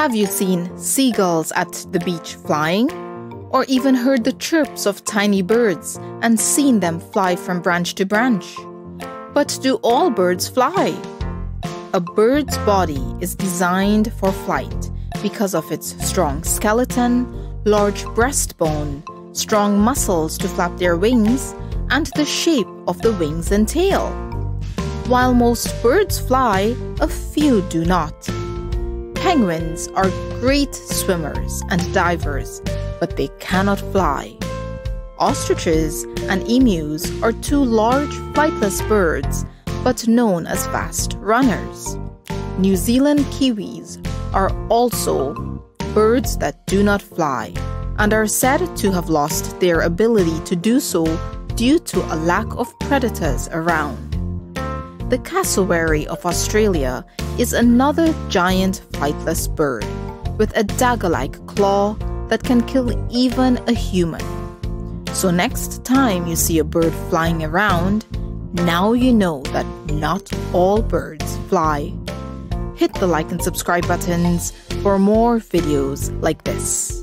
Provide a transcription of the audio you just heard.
Have you seen seagulls at the beach flying? Or even heard the chirps of tiny birds and seen them fly from branch to branch? But do all birds fly? A bird's body is designed for flight because of its strong skeleton, large breastbone, strong muscles to flap their wings, and the shape of the wings and tail. While most birds fly, a few do not. Penguins are great swimmers and divers, but they cannot fly. Ostriches and emus are two large flightless birds, but known as fast runners. New Zealand kiwis are also birds that do not fly and are said to have lost their ability to do so due to a lack of predators around. The cassowary of Australia is another giant flightless bird with a dagger-like claw that can kill even a human. So next time you see a bird flying around, now you know that not all birds fly. Hit the like and subscribe buttons for more videos like this.